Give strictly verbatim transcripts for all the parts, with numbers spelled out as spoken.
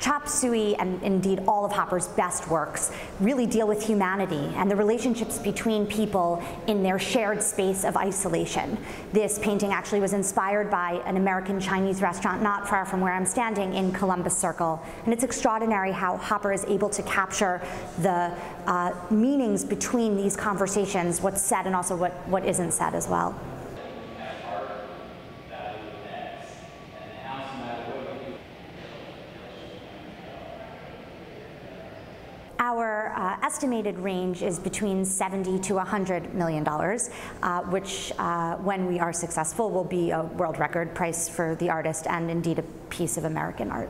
Chop Suey, and indeed all of Hopper's best works, really deal with humanity and the relationships between people in their shared space of isolation. This painting actually was inspired by an American Chinese restaurant not far from where I'm standing in Columbus Circle, and it's extraordinary how Hopper is able to capture the uh, meanings between these conversations, what's said and also what, what isn't said as well. Our uh, estimated range is between seventy to one hundred million dollars, uh, which, uh, when we are successful, will be a world record price for the artist and indeed a piece of American art.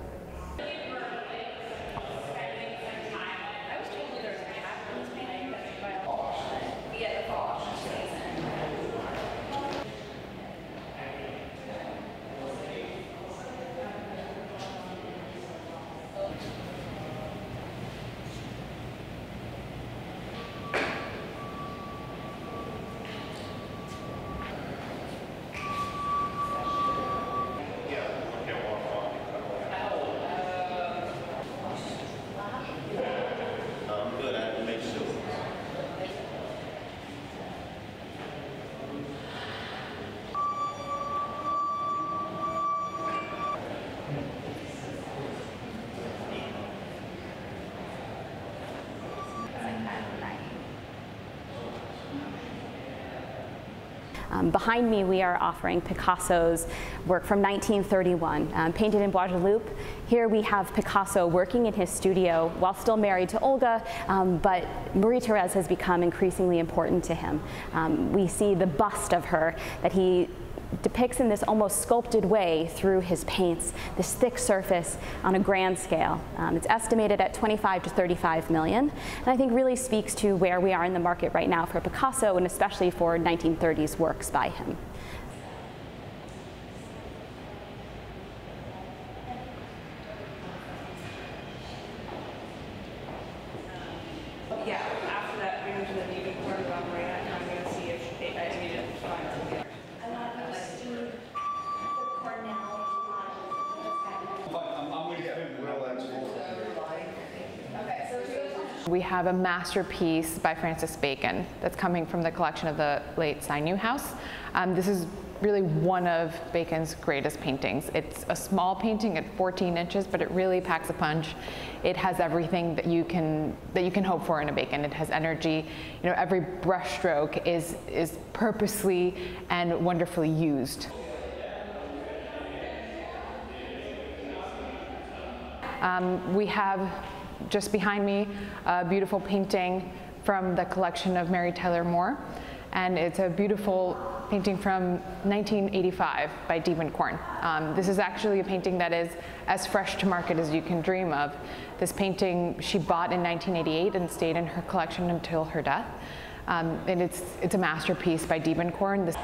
Um, behind me, we are offering Picasso's work from nineteen thirty-one, um, painted in Boisgeloup. Here we have Picasso working in his studio while still married to Olga, um, but Marie-Thérèse has become increasingly important to him. Um, we see the bust of her that he depicts in this almost sculpted way through his paints, this thick surface on a grand scale. Um, it's estimated at twenty-five to thirty-five million, and I think really speaks to where we are in the market right now for Picasso, and especially for nineteen thirties works by him. Yeah. We have a masterpiece by Francis Bacon that's coming from the collection of the late Si Newhouse. Um, this is really one of Bacon's greatest paintings. It's a small painting at fourteen inches, but it really packs a punch. It has everything that you can that you can hope for in a Bacon. It has energy. You know, every brushstroke is is purposely and wonderfully used. Um, we have, just behind me, a beautiful painting from the collection of Mary Tyler Moore, and it's a beautiful painting from nineteen eighty-five by Diebenkorn. Um, this is actually a painting that is as fresh to market as you can dream of. This painting she bought in nineteen eighty-eight and stayed in her collection until her death, um, and it's, it's a masterpiece by Diebenkorn. This